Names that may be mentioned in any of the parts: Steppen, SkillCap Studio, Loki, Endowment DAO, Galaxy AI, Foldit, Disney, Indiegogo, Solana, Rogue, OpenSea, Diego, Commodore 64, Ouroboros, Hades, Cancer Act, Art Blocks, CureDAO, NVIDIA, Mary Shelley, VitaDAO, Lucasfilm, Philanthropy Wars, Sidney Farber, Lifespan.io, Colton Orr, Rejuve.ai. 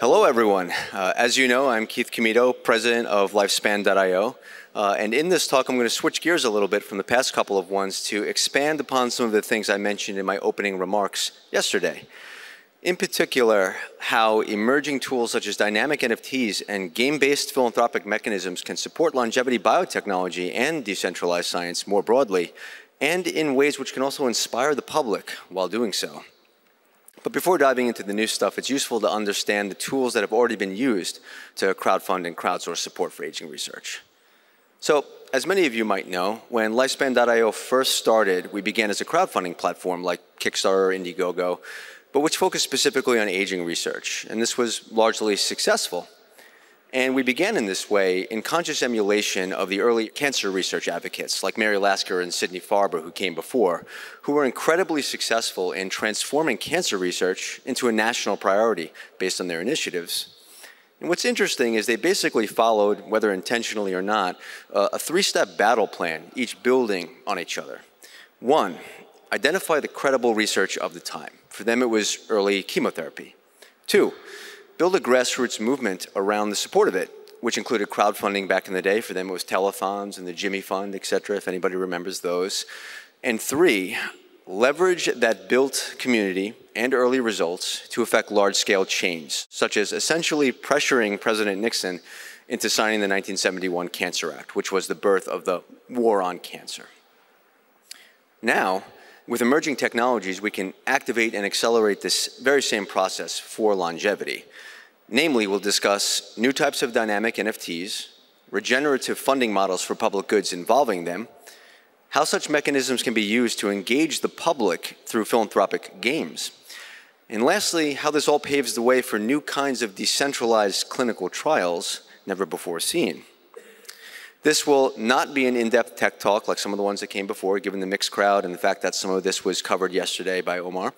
Hello, everyone. As you know, I'm Keith Comito, president of Lifespan.io. And in this talk, I'm going to switch gears a little bit from the past couple of ones to expand upon some of the things I mentioned in my opening remarks yesterday. In particular, how emerging tools such as dynamic NFTs and game-based philanthropic mechanisms can support longevity biotechnology and decentralized science more broadly, and in ways which can also inspire the public while doing so. But before diving into the new stuff, it's useful to understand the tools that have already been used to crowdfund and crowdsource support for aging research. So, as many of you might know, when Lifespan.io first started, we began as a crowdfunding platform like Kickstarter or Indiegogo, but which focused specifically on aging research. And this was largely successful. And we began in this way in conscious emulation of the early cancer research advocates like Mary Lasker and Sidney Farber, who came before, who were incredibly successful in transforming cancer research into a national priority based on their initiatives. And what's interesting is they basically followed, whether intentionally or not, a three-step battle plan, each building on each other. One, identify the credible research of the time. For them, it was early chemotherapy. Two, build a grassroots movement around the support of it, which included crowdfunding back in the day. For them, it was telethons and the Jimmy Fund, et cetera, if anybody remembers those. And three, leverage that built community and early results to effect large-scale change, such as essentially pressuring President Nixon into signing the 1971 Cancer Act, which was the birth of the war on cancer. Now, with emerging technologies, we can activate and accelerate this very same process for longevity. Namely, we'll discuss new types of dynamic NFTs, regenerative funding models for public goods involving them, how such mechanisms can be used to engage the public through philanthropic games, and lastly, how this all paves the way for new kinds of decentralized clinical trials never before seen. This will not be an in-depth tech talk like some of the ones that came before, given the mixed crowd and the fact that some of this was covered yesterday by Omar,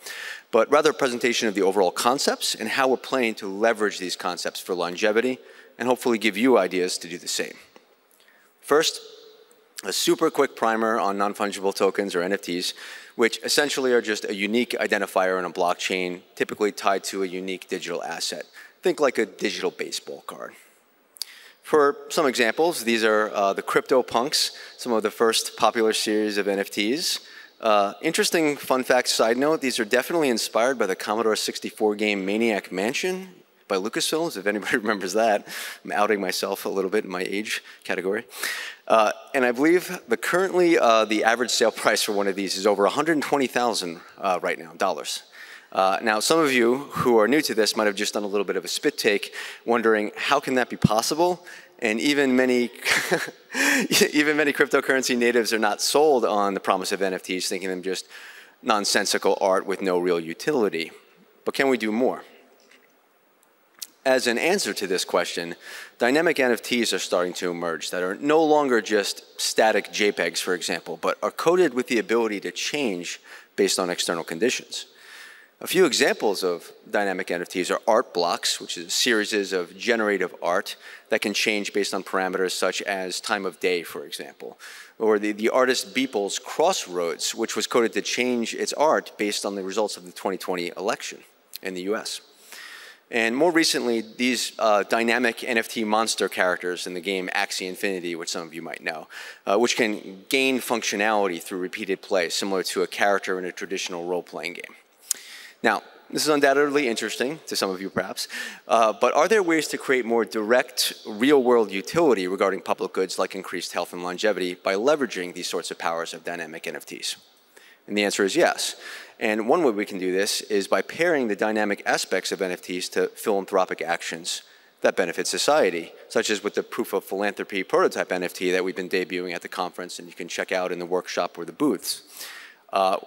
but rather a presentation of the overall concepts and how we're planning to leverage these concepts for longevity and hopefully give you ideas to do the same. First, a super quick primer on non-fungible tokens or NFTs, which essentially are just a unique identifier in a blockchain, typically tied to a unique digital asset. Think like a digital baseball card. For some examples, these are the CryptoPunks, some of the first popular series of NFTs. Interesting fun fact side note, these are definitely inspired by the Commodore 64 game Maniac Mansion by Lucasfilm, if anybody remembers that. I'm outing myself a little bit in my age category. And I believe currently the average sale price for one of these is over $120,000 right now, dollars. Now, some of you who are new to this might have just done a little bit of a spit take, wondering how can that be possible? And even many, even many cryptocurrency natives are not sold on the promise of NFTs, thinking them just nonsensical art with no real utility. But can we do more? As an answer to this question, dynamic NFTs are starting to emerge that are no longer just static JPEGs, for example, but are coded with the ability to change based on external conditions. A few examples of dynamic NFTs are Art Blocks, which is series of generative art that can change based on parameters such as time of day, for example. Or the artist Beeple's Crossroads, which was coded to change its art based on the results of the 2020 election in the US. And more recently, these dynamic NFT monster characters in the game Axie Infinity, which some of you might know, which can gain functionality through repeated play, similar to a character in a traditional role-playing game. Now, this is undoubtedly interesting to some of you perhaps, but are there ways to create more direct real-world utility regarding public goods like increased health and longevity by leveraging these sorts of powers of dynamic NFTs? And the answer is yes. And one way we can do this is by pairing the dynamic aspects of NFTs to philanthropic actions that benefit society, such as with the Proof of Philanthropy prototype NFT that we've been debuting at the conference and you can check out in the workshop or the booths.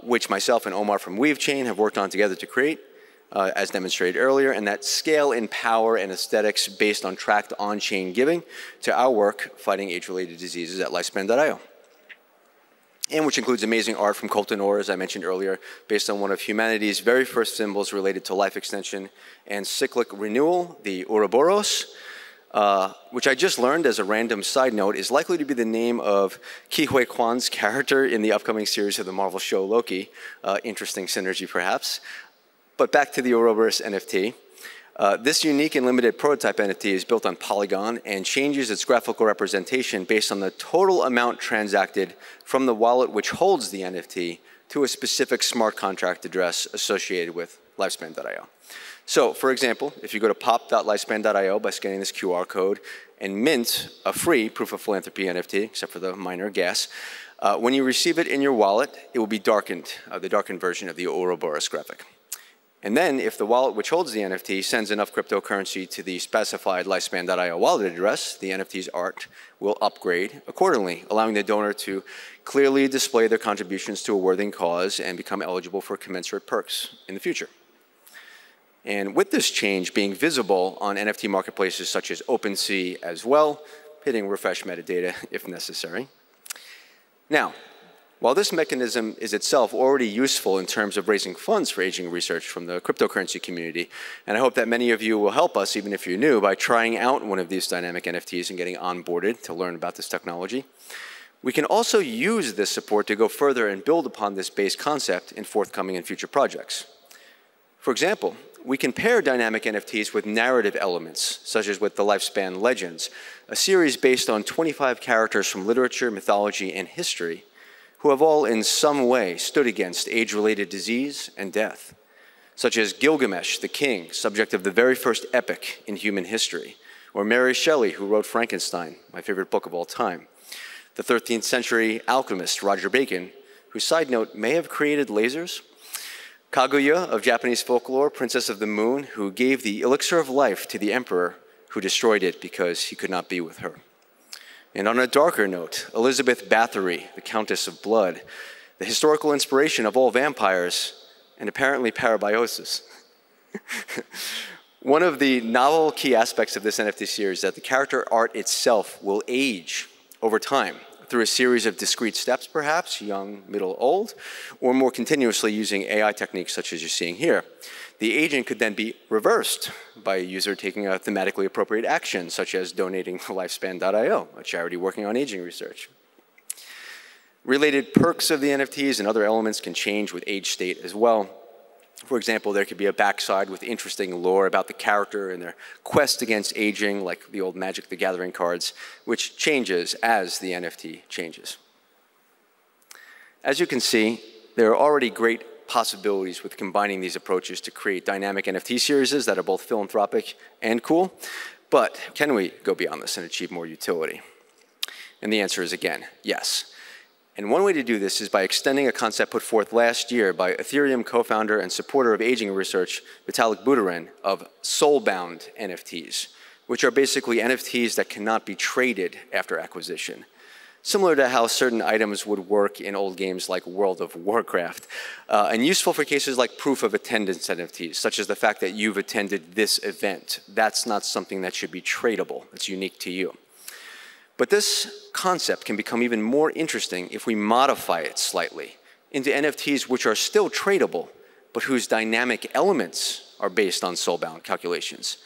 Which myself and Omar from Weavechain have worked on together to create, as demonstrated earlier, and that scale in power and aesthetics based on tracked on-chain giving to our work fighting age-related diseases at Lifespan.io. And which includes amazing art from Colton Orr, as I mentioned earlier, based on one of humanity's very first symbols related to life extension and cyclic renewal, the Ouroboros, which I just learned as a random side note, is likely to be the name of Ki-Hui Kwan's character in the upcoming series of the Marvel show Loki. Interesting synergy, perhaps. But back to the Ouroboros NFT. This unique and limited prototype NFT is built on Polygon and changes its graphical representation based on the total amount transacted from the wallet which holds the NFT to a specific smart contract address associated with Lifespan.io. So, for example, if you go to pop.lifespan.io by scanning this QR code and mint a free Proof of Philanthropy NFT, except for the minor gas, when you receive it in your wallet, it will be darkened, the darkened version of the Ouroboros graphic. And then, if the wallet which holds the NFT sends enough cryptocurrency to the specified Lifespan.io wallet address, the NFT's art will upgrade accordingly, allowing the donor to clearly display their contributions to a worthy cause and become eligible for commensurate perks in the future. And with this change being visible on NFT marketplaces such as OpenSea as well, hitting refresh metadata if necessary. Now, while this mechanism is itself already useful in terms of raising funds for aging research from the cryptocurrency community, and I hope that many of you will help us, even if you're new, by trying out one of these dynamic NFTs and getting onboarded to learn about this technology, we can also use this support to go further and build upon this base concept in forthcoming and future projects. For example, we can pair dynamic NFTs with narrative elements, such as with the Lifespan Legends, a series based on 25 characters from literature, mythology, and history, who have all in some way stood against age-related disease and death, such as Gilgamesh, the king, subject of the very first epic in human history, or Mary Shelley, who wrote Frankenstein, my favorite book of all time, the 13th century alchemist Roger Bacon, who, side note, may have created lasers, Kaguya of Japanese folklore, Princess of the Moon, who gave the elixir of life to the emperor, who destroyed it because he could not be with her. And on a darker note, Elizabeth Bathory, the Countess of Blood, the historical inspiration of all vampires, and apparently parabiosis. One of the novel key aspects of this NFT series is that the character art itself will age over time, through a series of discrete steps perhaps, young, middle, old, or more continuously using AI techniques such as you're seeing here. The aging could then be reversed by a user taking a thematically appropriate action such as donating to Lifespan.io, a charity working on aging research. Related perks of the NFTs and other elements can change with age state as well. For example, there could be a backside with interesting lore about the character and their quest against aging, like the old Magic the Gathering cards, which changes as the NFT changes. As you can see, there are already great possibilities with combining these approaches to create dynamic NFT series that are both philanthropic and cool, but can we go beyond this and achieve more utility? And the answer is, again, yes. And one way to do this is by extending a concept put forth last year by Ethereum co-founder and supporter of aging research, Vitalik Buterin, of soulbound NFTs, which are basically NFTs that cannot be traded after acquisition. Similar to how certain items would work in old games like World of Warcraft, and useful for cases like proof of attendance NFTs, such as the fact that you've attended this event. That's not something that should be tradable. It's unique to you. But this concept can become even more interesting if we modify it slightly into NFTs which are still tradable, but whose dynamic elements are based on soulbound calculations.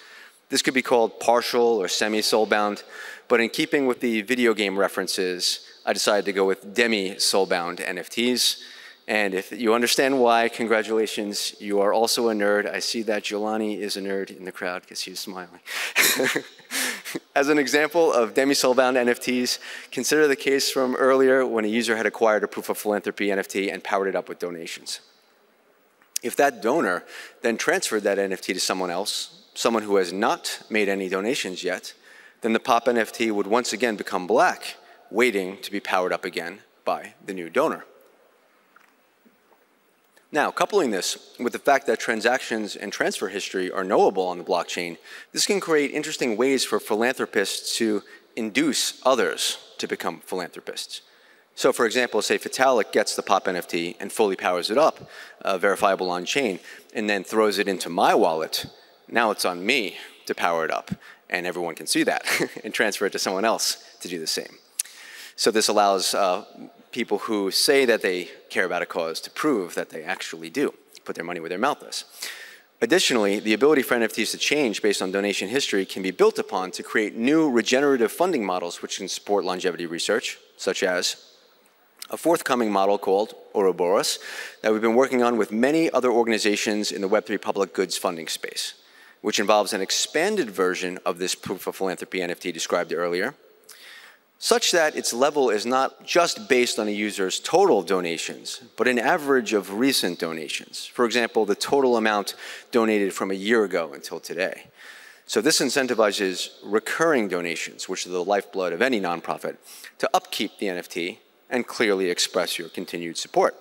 This could be called partial or semi-soulbound, but in keeping with the video game references, I decided to go with demi-soulbound NFTs. And if you understand why, congratulations, you are also a nerd. I see that Jelani is a nerd in the crowd because he's smiling. As an example of demi-soulbound NFTs, consider the case from earlier when a user had acquired a Proof of Philanthropy NFT and powered it up with donations. If that donor then transferred that NFT to someone else, someone who has not made any donations yet, then the POP NFT would once again become black, waiting to be powered up again by the new donor. Now, coupling this with the fact that transactions and transfer history are knowable on the blockchain, this can create interesting ways for philanthropists to induce others to become philanthropists. So for example, say Vitalik gets the POP NFT and fully powers it up, verifiable on chain, and then throws it into my wallet. Now it's on me to power it up, and everyone can see that and transfer it to someone else to do the same. So this allows people who say that they care about a cause to prove that they actually do, put their money where their mouth is. Additionally, the ability for NFTs to change based on donation history can be built upon to create new regenerative funding models which can support longevity research, such as a forthcoming model called Ouroboros that we've been working on with many other organizations in the Web3 public goods funding space, which involves an expanded version of this Proof of Philanthropy NFT described earlier, such that its level is not just based on a user's total donations, but an average of recent donations. For example, the total amount donated from a year ago until today. So this incentivizes recurring donations, which are the lifeblood of any nonprofit, to upkeep the NFT and clearly express your continued support.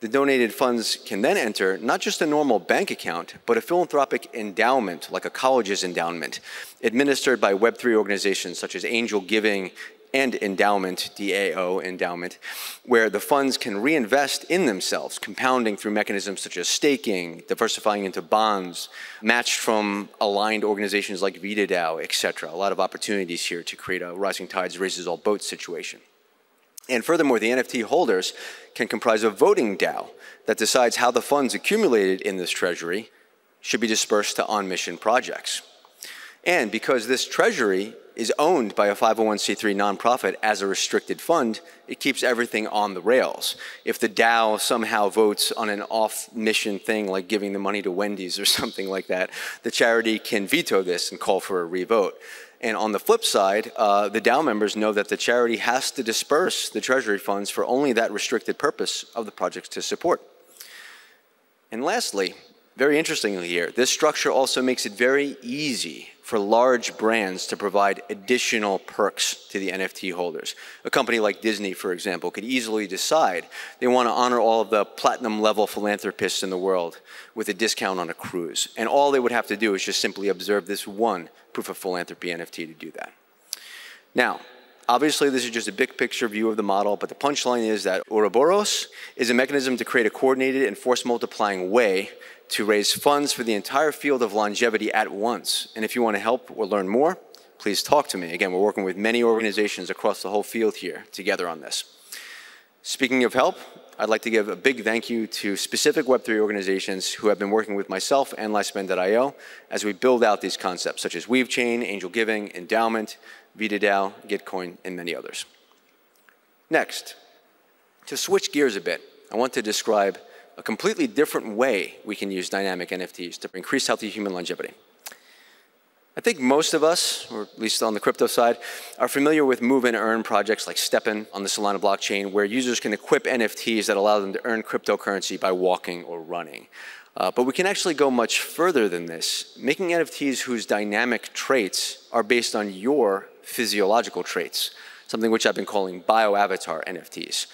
The donated funds can then enter not just a normal bank account, but a philanthropic endowment, like a college's endowment, administered by Web3 organizations such as Angel Giving and Endowment, DAO, Endowment, where the funds can reinvest in themselves, compounding through mechanisms such as staking, diversifying into bonds, matched from aligned organizations like VitaDAO, et cetera. A lot of opportunities here to create a rising tides raises all boats situation. And furthermore, the NFT holders can comprise a voting DAO that decides how the funds accumulated in this treasury should be dispersed to on-mission projects. And because this treasury is owned by a 501c3 nonprofit as a restricted fund, it keeps everything on the rails. If the DAO somehow votes on an off-mission thing like giving the money to Wendy's or something like that, the charity can veto this and call for a revote. And on the flip side, the DAO members know that the charity has to disperse the treasury funds for only that restricted purpose of the projects to support. And lastly, very interestingly here, this structure also makes it very easy for large brands to provide additional perks to the NFT holders. A company like Disney, for example, could easily decide they want to honor all of the platinum level philanthropists in the world with a discount on a cruise. And all they would have to do is just simply observe this one Proof of Philanthropy NFT to do that. Now, obviously, this is just a big picture view of the model, but the punchline is that Ouroboros is a mechanism to create a coordinated and force multiplying way to raise funds for the entire field of longevity at once. And if you want to help or learn more, please talk to me. Again, we're working with many organizations across the whole field here together on this. Speaking of help, I'd like to give a big thank you to specific Web3 organizations who have been working with myself and Lifespan.io as we build out these concepts, such as Weavechain, Angel Giving, Endowment, VitaDAO, Gitcoin, and many others. Next, to switch gears a bit, I want to describe a completely different way we can use dynamic NFTs to increase healthy human longevity. I think most of us, or at least on the crypto side, are familiar with move and earn projects like Steppen on the Solana blockchain, where users can equip NFTs that allow them to earn cryptocurrency by walking or running. But we can actually go much further than this, making NFTs whose dynamic traits are based on your physiological traits, something which I've been calling bioavatar NFTs.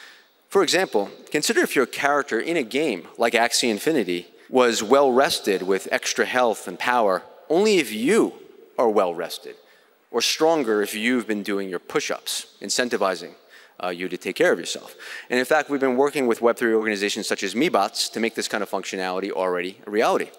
For example, consider if your character in a game like Axie Infinity was well-rested with extra health and power, only if you are well-rested, or stronger if you've been doing your push-ups, incentivizing you to take care of yourself. And in fact, we've been working with Web3 organizations such as MeBots to make this kind of functionality already a reality.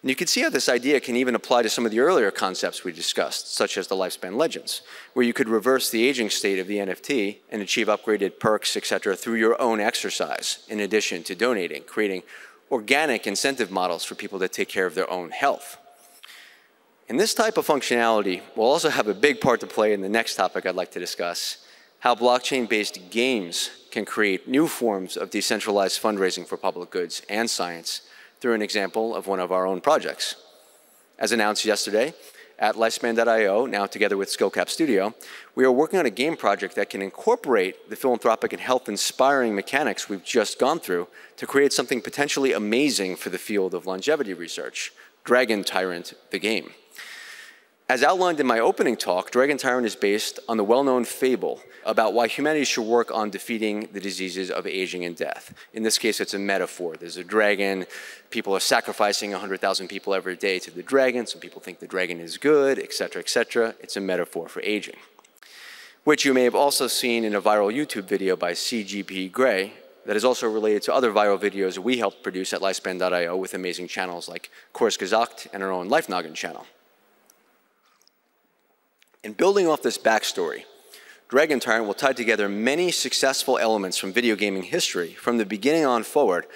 And you can see how this idea can even apply to some of the earlier concepts we discussed, such as the Lifespan Legends, where you could reverse the aging state of the NFT and achieve upgraded perks, etc., through your own exercise, in addition to donating, creating organic incentive models for people to take care of their own health. And this type of functionality will also have a big part to play in the next topic I'd like to discuss, how blockchain-based games can create new forms of decentralized fundraising for public goods and science through an example of one of our own projects. As announced yesterday, at Lifespan.io, now together with Skillcap Studio, we are working on a game project that can incorporate the philanthropic and health-inspiring mechanics we've just gone through to create something potentially amazing for the field of longevity research, Dragon Tyrant, the game. As outlined in my opening talk, Dragon Tyrant is based on the well-known fable about why humanity should work on defeating the diseases of aging and death. In this case, it's a metaphor. There's a dragon. People are sacrificing 100,000 people every day to the dragon. Some people think the dragon is good, et cetera, et cetera. It's a metaphor for aging, which you may have also seen in a viral YouTube video by CGP Grey that is also related to other viral videos we helped produce at Lifespan.io with amazing channels like Kursgesagt and our own LifeNoggin channel. And building off this backstory, Dragon Tyrant will tie together many successful elements from video gaming history from the beginning on forward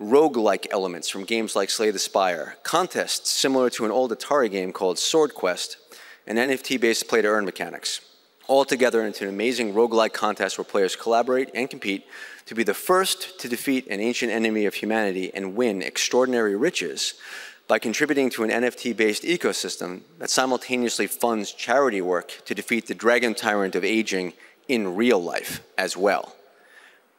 roguelike elements from games like Slay the Spire, contests similar to an old Atari game called Sword Quest, and NFT-based play-to-earn mechanics, all together into an amazing roguelike contest where players collaborate and compete to be the first to defeat an ancient enemy of humanity and win extraordinary riches by contributing to an NFT-based ecosystem that simultaneously funds charity work to defeat the Dragon Tyrant of aging in real life as well.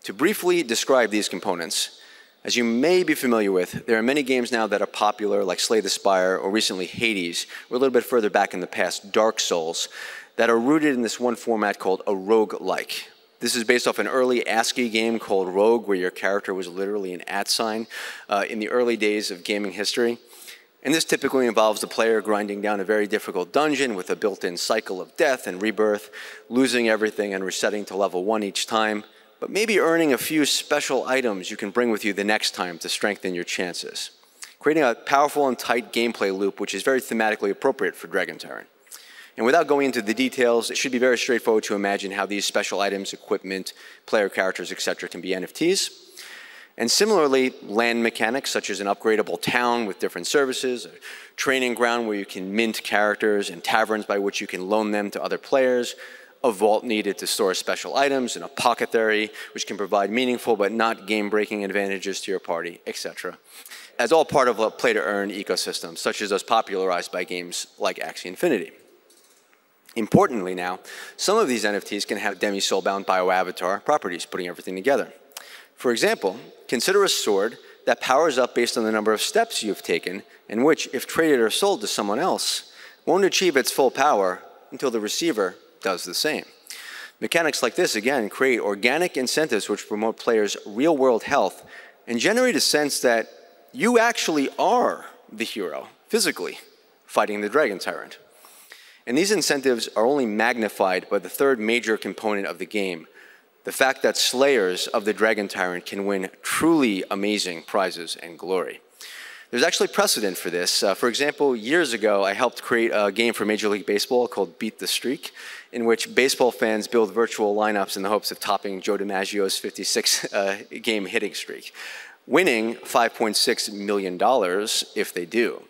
To briefly describe these components, as you may be familiar with, there are many games now that are popular, like Slay the Spire, or recently Hades, or a little bit further back in the past, Dark Souls, that are rooted in this one format called a roguelike. This is based off an early ASCII game called Rogue, where your character was literally an @ sign in the early days of gaming history. And this typically involves the player grinding down a very difficult dungeon with a built-in cycle of death and rebirth, losing everything and resetting to level 1 each time, but maybe earning a few special items you can bring with you the next time to strengthen your chances, creating a powerful and tight gameplay loop which is very thematically appropriate for Dragon Tyrant. And without going into the details, it should be very straightforward to imagine how these special items, equipment, player characters, etc. can be NFTs. And similarly, land mechanics such as an upgradable town with different services, a training ground where you can mint characters, and taverns by which you can loan them to other players, a vault needed to store special items, an apothecary, which can provide meaningful but not game-breaking advantages to your party, etc. As all part of a play-to-earn ecosystem, such as those popularized by games like Axie Infinity. Importantly now, some of these NFTs can have demi-soulbound bioavatar properties, putting everything together. For example, consider a sword that powers up based on the number of steps you've taken, and which, if traded or sold to someone else, won't achieve its full power until the receiver does the same. Mechanics like this, again, create organic incentives which promote players' real-world health and generate a sense that you actually are the hero, physically, fighting the Dragon Tyrant. And these incentives are only magnified by the third major component of the game, the fact that slayers of the Dragon Tyrant can win truly amazing prizes and glory. There's actually precedent for this. For example, years ago, I helped create a game for Major League Baseball called Beat the Streak, in which baseball fans build virtual lineups in the hopes of topping Joe DiMaggio's 56-game hitting streak, winning $5.6 million if they do.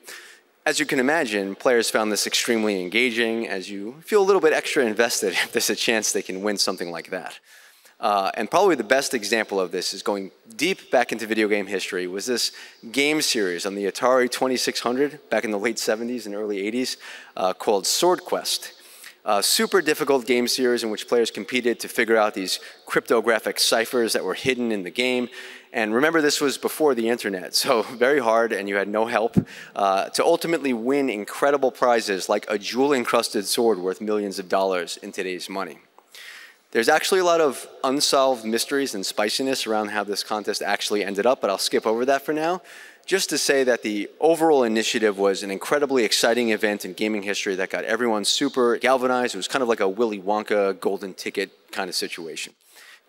As you can imagine, players found this extremely engaging, as you feel a little bit extra invested if there's a chance they can win something like that. And probably the best example of this is going deep back into video game history was this game series on the Atari 2600 back in the late 70s and early 80s called Sword Quest. A super difficult game series in which players competed to figure out these cryptographic ciphers that were hidden in the game. And remember, this was before the internet, so very hard, and you had no help to ultimately win incredible prizes like a jewel-encrusted sword worth millions of dollars in today's money. There's actually a lot of unsolved mysteries and spiciness around how this contest actually ended up, but I'll skip over that for now, just to say that the overall initiative was an incredibly exciting event in gaming history that got everyone super galvanized. It was kind of like a Willy Wonka golden ticket kind of situation.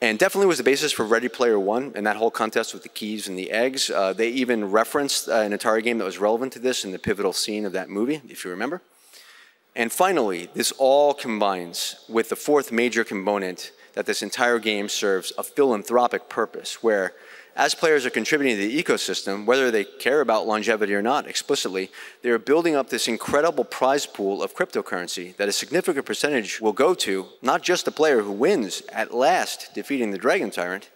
And definitely was the basis for Ready Player One and that whole contest with the keys and the eggs. They even referenced an Atari game that was relevant to this in the pivotal scene of that movie, if you remember. And finally, this all combines with the fourth major component that this entire game serves a philanthropic purpose, where as players are contributing to the ecosystem, whether they care about longevity or not explicitly, they are building up this incredible prize pool of cryptocurrency that a significant percentage will go to not just the player who wins at last defeating the Dragon Tyrant,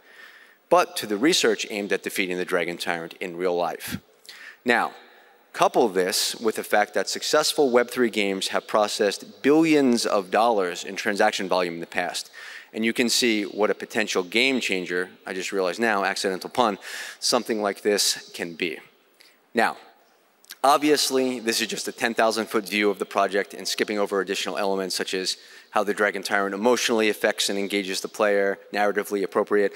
but to the research aimed at defeating the Dragon Tyrant in real life. Now, couple this with the fact that successful Web3 games have processed billions of dollars in transaction volume in the past. And you can see what a potential game changer, I just realized now, accidental pun, something like this can be. Now, obviously, this is just a 10,000-foot view of the project and skipping over additional elements such as how the Dragon Tyrant emotionally affects and engages the player, narratively appropriate,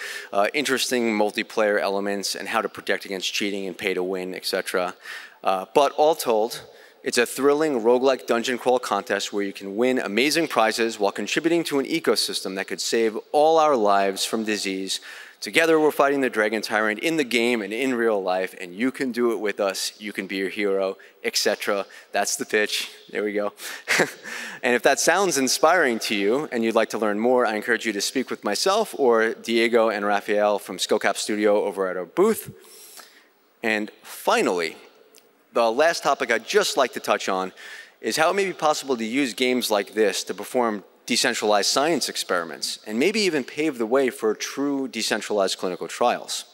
interesting multiplayer elements, and how to protect against cheating and pay to win, etc. But all told, it's a thrilling roguelike dungeon crawl contest where you can win amazing prizes while contributing to an ecosystem that could save all our lives from disease. Together we're fighting the Dragon Tyrant in the game and in real life, and you can do it with us, you can be your hero, etc. That's the pitch, there we go. And if that sounds inspiring to you and you'd like to learn more, I encourage you to speak with myself or Diego and Rafael from Skillcap Studio over at our booth. And finally, the last topic I'd just like to touch on is how it may be possible to use games like this to perform decentralized science experiments and maybe even pave the way for true decentralized clinical trials.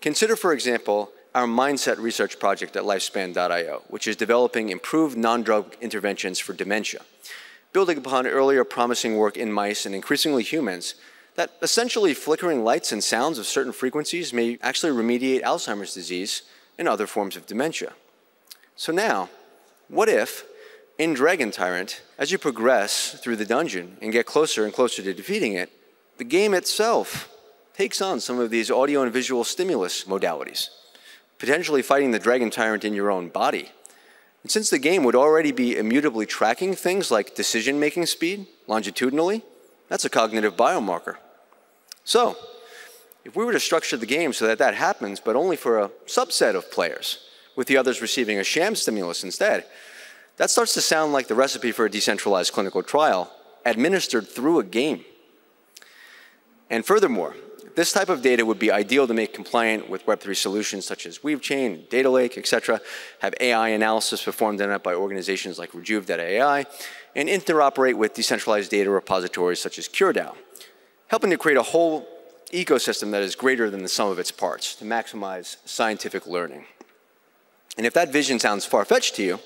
Consider, for example, our Mindset research project at Lifespan.io, which is developing improved non-drug interventions for dementia, building upon earlier promising work in mice and increasingly humans that essentially flickering lights and sounds of certain frequencies may actually remediate Alzheimer's disease and other forms of dementia. So now, what if, in Dragon Tyrant, as you progress through the dungeon and get closer and closer to defeating it, the game itself takes on some of these audio and visual stimulus modalities, potentially fighting the Dragon Tyrant in your own body. And since the game would already be immutably tracking things like decision-making speed longitudinally, that's a cognitive biomarker. So, if we were to structure the game so that that happens, but only for a subset of players, with the others receiving a sham stimulus instead, that starts to sound like the recipe for a decentralized clinical trial administered through a game. And furthermore, this type of data would be ideal to make compliant with Web3 solutions such as Weavechain, Data Lake, etc., have AI analysis performed on it by organizations like Rejuve.ai, and interoperate with decentralized data repositories such as CureDAO, helping to create a whole ecosystem that is greater than the sum of its parts to maximize scientific learning. And if that vision sounds far-fetched to you,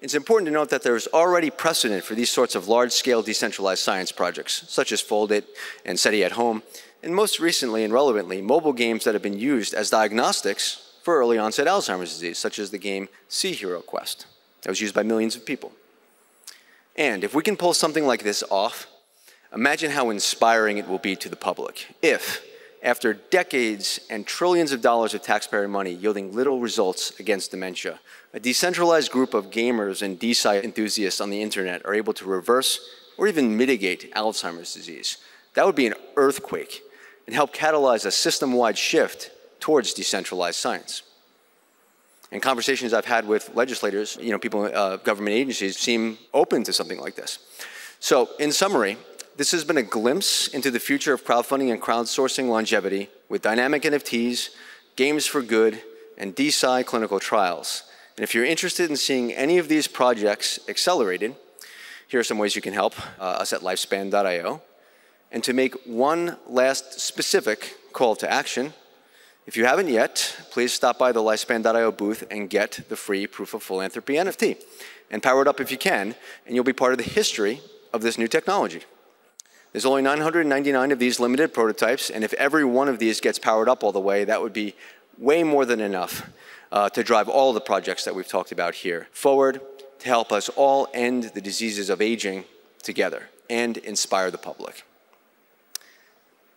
it's important to note that there is already precedent for these sorts of large-scale decentralized science projects, such as Foldit and SETI at Home, and most recently and relevantly, mobile games that have been used as diagnostics for early-onset Alzheimer's disease, such as the game Sea Hero Quest, that was used by millions of people. And if we can pull something like this off, imagine how inspiring it will be to the public if, after decades and trillions of dollars of taxpayer money yielding little results against dementia, a decentralized group of gamers and DeSci enthusiasts on the internet are able to reverse or even mitigate Alzheimer's disease. That would be an earthquake and help catalyze a system-wide shift towards decentralized science. And conversations I've had with legislators, people in government agencies, seem open to something like this. So, in summary, this has been a glimpse into the future of crowdfunding and crowdsourcing longevity with dynamic NFTs, games for good, and DeSci clinical trials. And if you're interested in seeing any of these projects accelerated, here are some ways you can help us at Lifespan.io. And to make one last specific call to action, if you haven't yet, please stop by the Lifespan.io booth and get the free Proof of Philanthropy NFT, and power it up if you can, and you'll be part of the history of this new technology. There's only 999 of these limited prototypes, and if every one of these gets powered up all the way, that would be way more than enough to drive all the projects that we've talked about here forward to help us all end the diseases of aging together and inspire the public.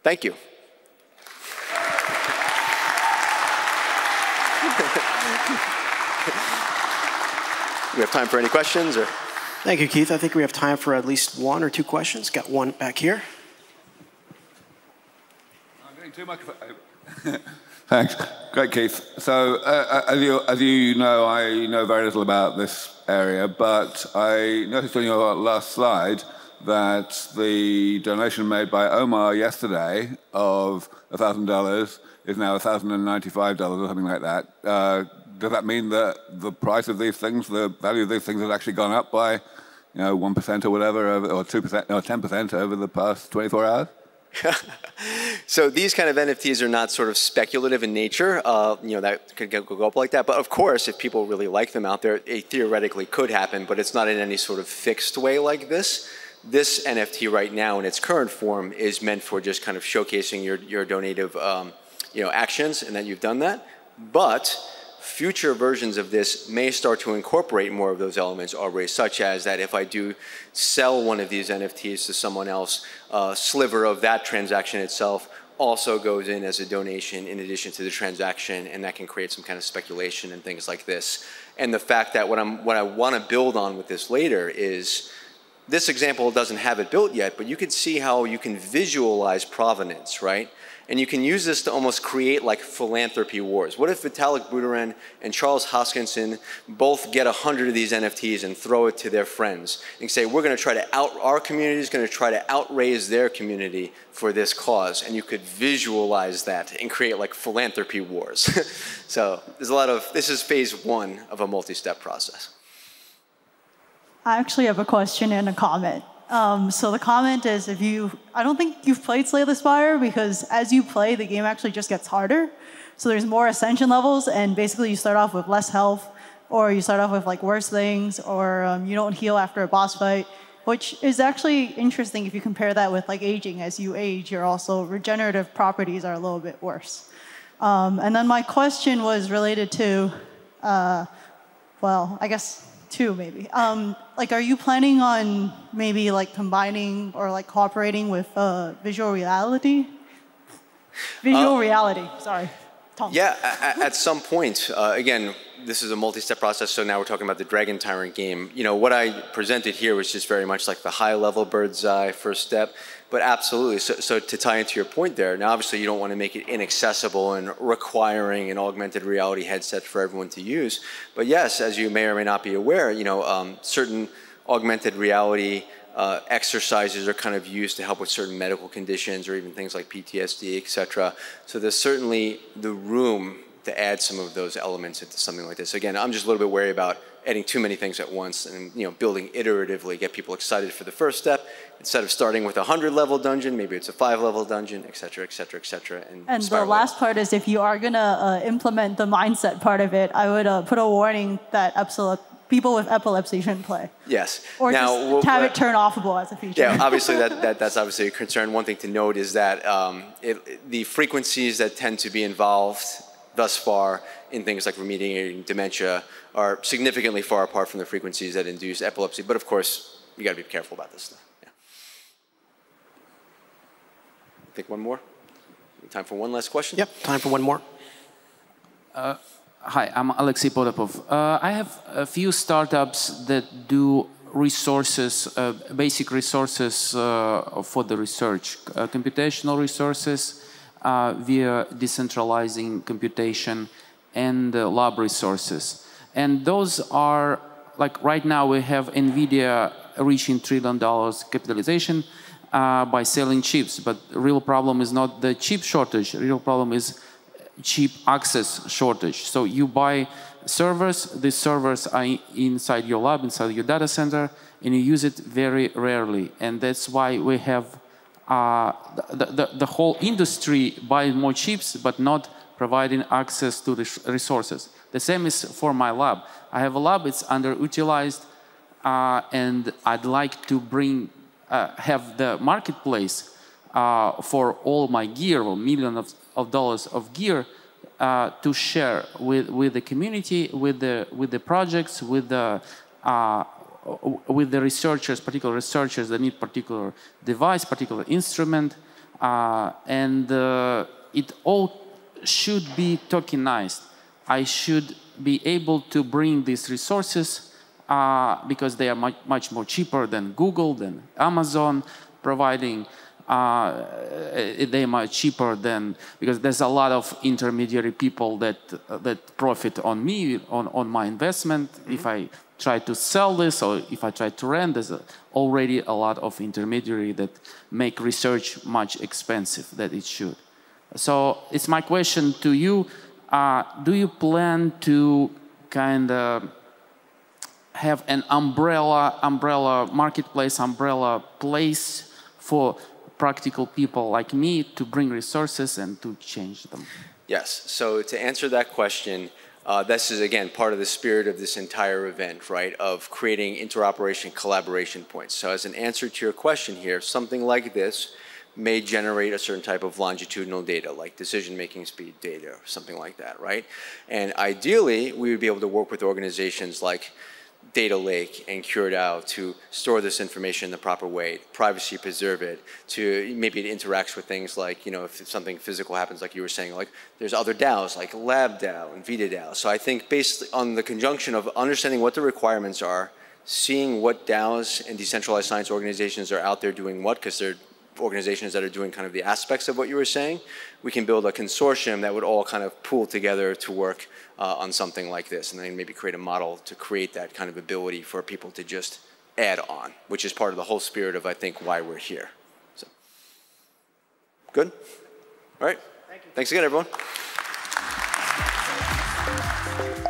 Thank you. We have time for any questions, or? Thank you, Keith. I think we have time for at least one or two questions. Got one back here. I'm getting two microphones. Thanks. Great, Keith. So, as you know, I know very little about this area, but I noticed on your last slide that the donation made by Omar yesterday of $1,000 is now $1,095 or something like that. Does that mean that the price of these things, the value of these things has actually gone up by 1% or whatever, or 2% or 10% over the past 24 hours? So these kind of NFTs are not sort of speculative in nature, that could go up like that. But of course, if people really like them out there, it theoretically could happen, but it's not in any sort of fixed way like this. This NFT right now in its current form is meant for just kind of showcasing your donative actions and that you've done that. But future versions of this may start to incorporate more of those elements already, such as that if I do sell one of these NFTs to someone else, a sliver of that transaction itself also goes in as a donation in addition to the transaction, and that can create some kind of speculation and things like this. And the fact that what I want to build on with this later is, this example doesn't have it built yet, but you can see how you can visualize provenance, right? And you can use this to almost create like philanthropy wars. What if Vitalik Buterin and Charles Hoskinson both get 100 of these NFTs and throw it to their friends and say, we're going to try to our community is going to try to outraise their community for this cause. And you could visualize that and create like philanthropy wars. So there's a lot of, this is phase one of a multi-step process. I actually have a question and a comment. So the comment is, if you, I don't think you've played Slay the Spire, because as you play, the game actually just gets harder. So there's more ascension levels, and basically you start off with less health, or you start off with like worse things, or you don't heal after a boss fight, which is actually interesting if you compare that with like aging. As you age, you're also, regenerative properties are a little bit worse. And then my question was related to, well, I guess, two maybe. Like, are you planning on maybe like combining or like cooperating with visual reality? Sorry. Tom. Yeah, at some point. Again, this is a multi-step process, so now we're talking about the Dragon Tyrant game. You know, what I presented here was just very much like the high-level bird's eye first step, but absolutely. So to tie into your point there, now obviously you don't want to make it inaccessible and requiring an augmented reality headset for everyone to use. But yes, as you may or may not be aware, you know, certain augmented reality exercises are kind of used to help with certain medical conditions or even things like PTSD, etc. So there's certainly the room to add some of those elements into something like this. Again, I'm just a little bit wary about adding too many things at once and, you know, building iteratively, get people excited for the first step. Instead of starting with a 100-level dungeon, maybe it's a 5-level dungeon, et cetera, et cetera, et cetera. And the last part is, if you are going to implement the mindset part of it, I would put a warning that people with epilepsy shouldn't play. Yes. Or now, just have it turn offable as a feature. Yeah, obviously that's obviously a concern. One thing to note is that the frequencies that tend to be involved thus far in things like remediating dementia are significantly far apart from the frequencies that induce epilepsy. But of course, you got to be careful about this stuff. Yeah. I think one more. Time for one last question? Yep, time for one more. Hi, I'm Alexey Potapov. I have a few startups that do resources, basic resources for the research, computational resources via decentralizing computation, and lab resources. And those are, like right now we have NVIDIA reaching $1 trillion capitalization by selling chips, but the real problem is not the chip shortage, the real problem is cheap access shortage. So you buy servers, these servers are inside your lab, inside your data center, and you use it very rarely. And that's why we have the whole industry buying more chips, but not providing access to the resources. The same is for my lab. I have a lab, it's underutilized, and I'd like to bring, have the marketplace for all my gear, or millions of dollars of gear, to share with the community, with the projects, with the researchers, particular researchers that need particular device, particular instrument, and it all should be tokenized. I should be able to bring these resources because they are much more cheaper than Google, than Amazon providing. They are much cheaper than, because there's a lot of intermediary people that profit on me, on my investment. Mm-hmm. If I try to sell this or if I try to rent, there's already a lot of intermediary that make research much expensive than it should. So it's my question to you. Do you plan to kind of have an umbrella marketplace, umbrella place for practical people like me to bring resources and to change them? Yes, so to answer that question, this is again part of the spirit of this entire event, right, of creating interoperation collaboration points. So as an answer to your question here, something like this may generate a certain type of longitudinal data, like decision-making speed data or something like that, right? And ideally, we would be able to work with organizations like Data Lake and CureDAO to store this information in the proper way, privacy preserve it, to maybe it interacts with things like, you know, if something physical happens, like you were saying, like there's other DAOs like LabDAO and VitaDAO. So I think based on the conjunction of understanding what the requirements are, seeing what DAOs and decentralized science organizations are out there doing what, because they're organizations that are doing kind of the aspects of what you were saying, we can build a consortium that would all kind of pool together to work on something like this, and then maybe create a model to create that kind of ability for people to just add on, which is part of the whole spirit of, I think, why we're here. So, good? All right. Thank you. Thanks again, everyone.